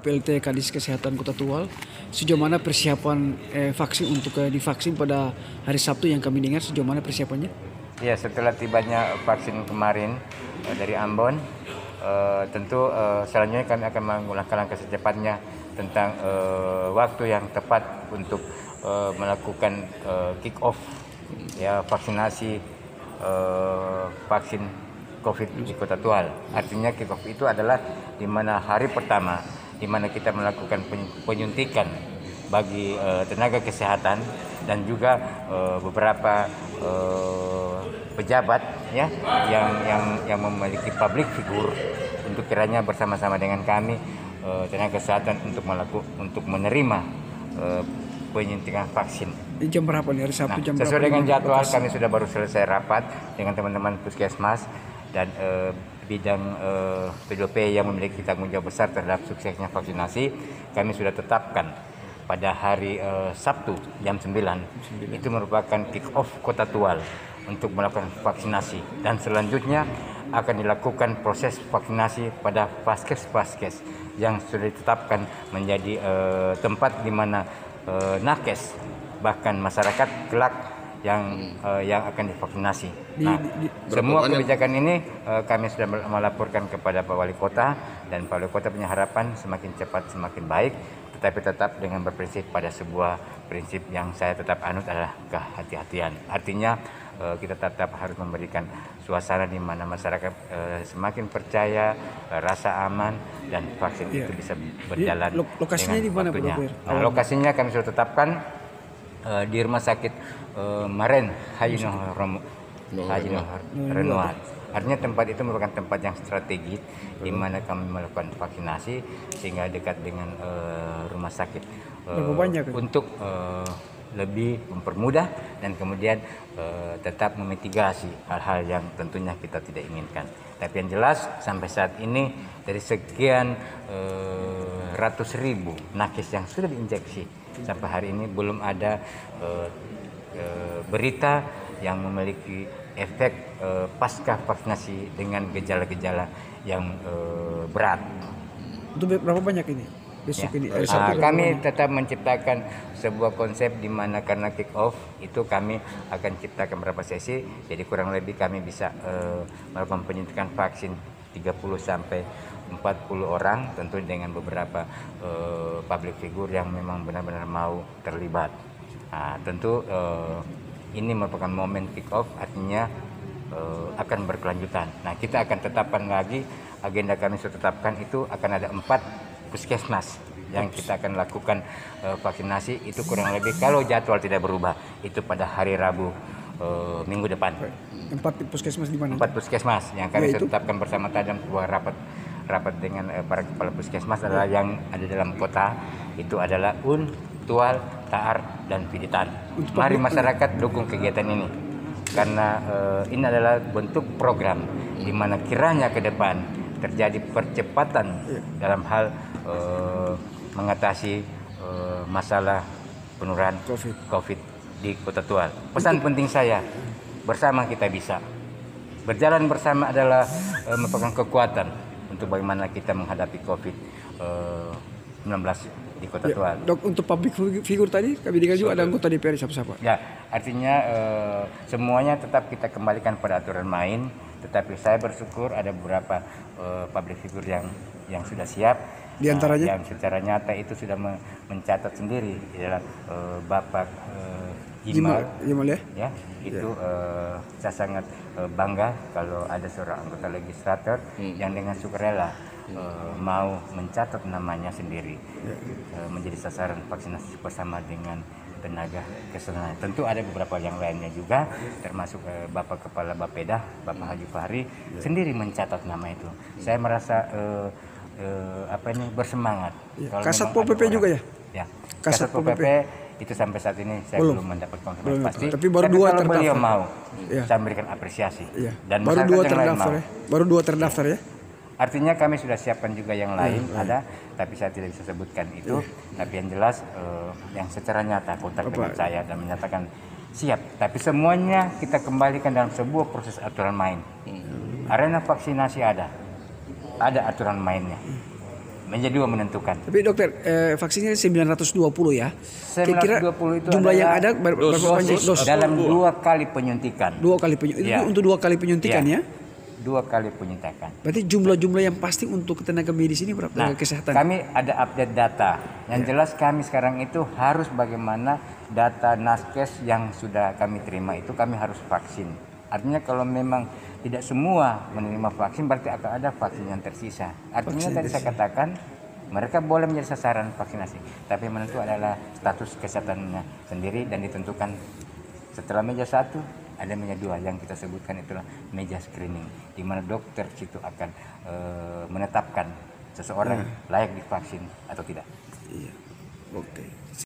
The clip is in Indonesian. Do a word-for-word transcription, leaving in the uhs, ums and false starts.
P L T Kadis Kesehatan Kota Tual, sejauh mana persiapan eh, vaksin untuk eh, divaksin pada hari Sabtu yang kami dengar, sejauh mana persiapannya? Ya, setelah tibanya vaksin kemarin eh, dari Ambon, eh, tentu eh, selanjutnya kami akan menggunakan langkah secepatnya tentang eh, waktu yang tepat untuk eh, melakukan eh, kick off ya vaksinasi eh, vaksin COVID di Kota Tual. Artinya kick off itu adalah di mana hari pertama di mana kita melakukan penyuntikan bagi uh, tenaga kesehatan dan juga uh, beberapa uh, pejabat ya yang yang yang memiliki public figure untuk kiranya bersama-sama dengan kami uh, tenaga kesehatan untuk melakukan untuk menerima uh, penyuntikan vaksin. Jam berapa nih hari Sabtu? Nah, jam sesuai berapa dengan jadwal kami sudah baru selesai rapat dengan teman-teman puskesmas dan uh, bidang eh, P D O P yang memiliki tanggung jawab besar terhadap suksesnya vaksinasi, kami sudah tetapkan pada hari eh, Sabtu jam sembilan. Itu merupakan kick off Kota Tual untuk melakukan vaksinasi dan selanjutnya akan dilakukan proses vaksinasi pada vaskes-vaskes yang sudah ditetapkan menjadi eh, tempat di mana eh, nakes bahkan masyarakat kelak yang uh, yang akan divaksinasi. Nah, di, di, semua kebijakan ini uh, kami sudah melaporkan kepada Pak Wali Kota dan Pak Wali Kota punya harapan semakin cepat semakin baik, tetapi tetap dengan berprinsip pada sebuah prinsip yang saya tetap anut adalah kehati-hatian. Artinya uh, kita tetap harus memberikan suasana di mana masyarakat uh, semakin percaya, uh, rasa aman dan vaksin ya. Itu bisa berjalan. Jadi, lokasinya di mana, Pak? Nah, lokasinya kami sudah tetapkan. Uh, di rumah sakit uh, Maren, Hayinur, Hayinur, artinya tempat itu merupakan tempat yang strategis di mana kami melakukan vaksinasi sehingga dekat dengan uh, rumah sakit uh, banyak, untuk uh, lebih mempermudah dan kemudian uh, tetap memitigasi hal-hal yang tentunya kita tidak inginkan. Tapi yang jelas sampai saat ini dari sekian uh, ratus ribu nakes yang sudah diinjeksi sampai hari ini belum ada uh, uh, berita yang memiliki efek uh, pasca vaksinasi dengan gejala-gejala yang uh, berat. Itu berapa banyak ini? Besok ya. Ini uh, uh, kami tetap menciptakan sebuah konsep di mana karena kick off itu kami akan ciptakan beberapa sesi. Jadi kurang lebih kami bisa uh, melakukan penyuntikan vaksin tiga puluh sampai empat puluh orang, tentu dengan beberapa uh, public figure yang memang benar-benar mau terlibat. Nah, tentu uh, ini merupakan momen kick off, artinya uh, akan berkelanjutan. Nah, kita akan tetapkan lagi agenda kami sudah tetapkan itu akan ada empat puskesmas yang kita akan lakukan uh, vaksinasi itu kurang lebih kalau jadwal tidak berubah itu pada hari Rabu uh, minggu depan. Empat puskesmas di mana? Empat puskesmas yang kami sudah tetapkan bersama dalam sebuah rapat rapat dengan eh, para kepala puskesmas adalah yang ada dalam kota itu adalah Un, Tual, Taar, dan Piditan. Mari masyarakat dukung kegiatan ini karena eh, ini adalah bentuk program di mana kiranya ke depan terjadi percepatan dalam hal eh, mengatasi eh, masalah penurunan COVID. COVID di Kota Tual. Pesan penting saya. Bersama kita bisa. Berjalan bersama adalah uh, merupakan kekuatan untuk bagaimana kita menghadapi COVID sembilan belas di Kota ya, Tual. Dok, untuk public figure tadi kami dengar juga ada anggota D P R siapa-siapa. Ya, artinya uh, semuanya tetap kita kembalikan pada aturan main, tetapi saya bersyukur ada beberapa uh, public figure yang yang sudah siap. Di antaranya nah, yang secara nyata itu sudah me mencatat sendiri adalah uh, Bapak uh, Jimal, Jimal ya? Ya, itu ya. Uh, saya sangat uh, bangga kalau ada seorang anggota legislator hmm. yang dengan sukarela hmm. uh, mau mencatat namanya sendiri ya. uh, menjadi sasaran vaksinasi bersama dengan tenaga kesehatan. Tentu ada beberapa yang lainnya juga, termasuk uh, Bapak Kepala Bappeda, Bapak Haji Fahri ya. Sendiri mencatat nama itu. Hmm. Saya merasa uh, uh, apa ini bersemangat. Ya. Kasat P P P juga ya? Ya, Kasat P P P. Itu sampai saat ini saya belum, belum mendapat konfirmasi pasti. Tapi baru dua terdaftar. Beliau mau, ya. Saya memberikan apresiasi. Ya. Dan baru dua terdaftar ya. Baru dua terdaftar ya. Artinya kami sudah siapkan juga yang lain ya, ada, ya. Tapi saya tidak bisa sebutkan itu. Ya. Tapi yang jelas, eh, yang secara nyata kontak dengan saya dan menyatakan siap. Tapi semuanya kita kembalikan dalam sebuah proses aturan main. Arena vaksinasi ada, ada aturan mainnya. menjadi dua menentukan. Tapi dokter, eh, vaksinnya sembilan ratus dua puluh ya. sembilan ratus dua puluh itu jumlah yang ada ber berapa dosis? Dosis dalam dua kali penyuntikan. Dua kali penyuntikan. Ya. Itu untuk dua kali penyuntikan ya. ya? Dua kali penyuntikan. Berarti jumlah-jumlah yang pasti untuk tenaga medis ini berapa? Nah, kesehatan. Kami ada update data. Yang ya. jelas kami sekarang itu harus bagaimana data naskes yang sudah kami terima itu kami harus vaksin. Artinya kalau memang tidak semua menerima vaksin berarti akan ada vaksin yang tersisa. Artinya vaksin tadi tersisa. Saya katakan mereka boleh menjadi sasaran vaksinasi. Tapi menentu adalah status kesehatannya sendiri dan ditentukan setelah meja satu. Ada meja dua yang kita sebutkan itulah meja screening, di mana dokter situ akan e, menetapkan seseorang layak divaksin atau tidak. Iya, oke. Okay.